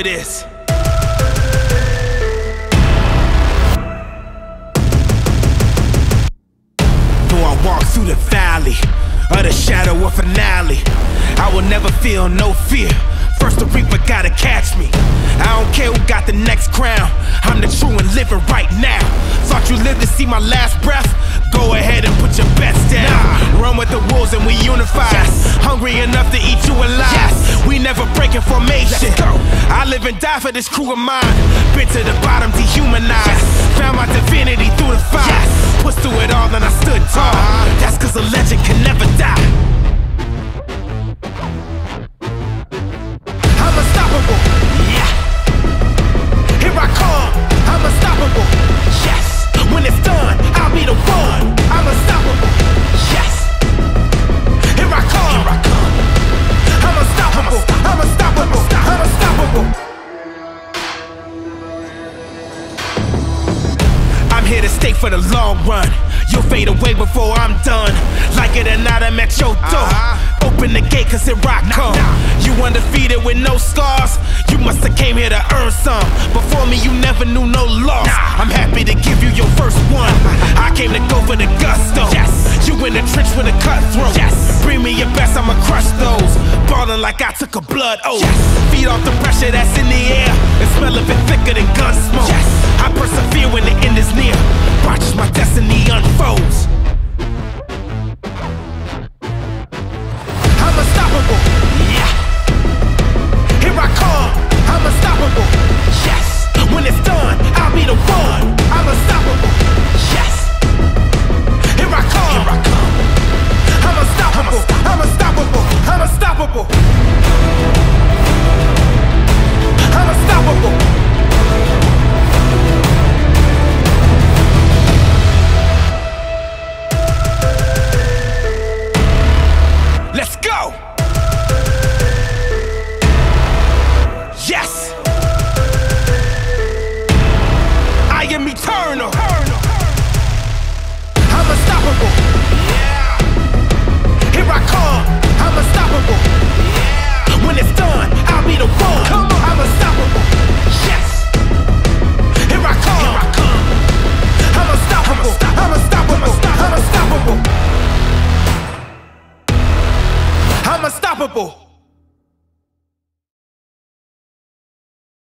it is. Though I walk through the valley of the shadow of finale, I will never feel no fear. First the reaper gotta catch me. I don't care who got the next crown. I'm the true and living right now. Thought you lived to see my last breath? Go ahead and put your bets down. Run with the wolves and we unify. Yes. Hungry enough to eat you alive. Yes. We never breaking formation. I live and die for this crew of mine. Been to the bottom, dehumanized. Yes. Found my divinity through the fire. Yes. Pushed through it all and I stood tall. That's cause a legend can never die. I'm unstoppable. Yeah. Here I come. I'm unstoppable. Yes. When it's done, I'll be the one. I'm unstoppable. Yes. Here I come. Here I come. I'm unstoppable. I'm unstoppable. I'm unstoppable. I'm here to stay for the long run. You'll fade away before I'm done. Like it or not, I'm at your door. Open the gate, cause here I come. You undefeated with no scars. You must have came here to earn some. Before me, you never knew no loss. I'm happy to give you your first one. I came to go for the gusto. Yes. You in the trench with a cutthroat. Yes. Bring me your best, I'ma crush those. Ballin' like I took a blood oath. Yes. Feed off the pressure that's in the air. The smell of it thicker than gun smoke. Yes. I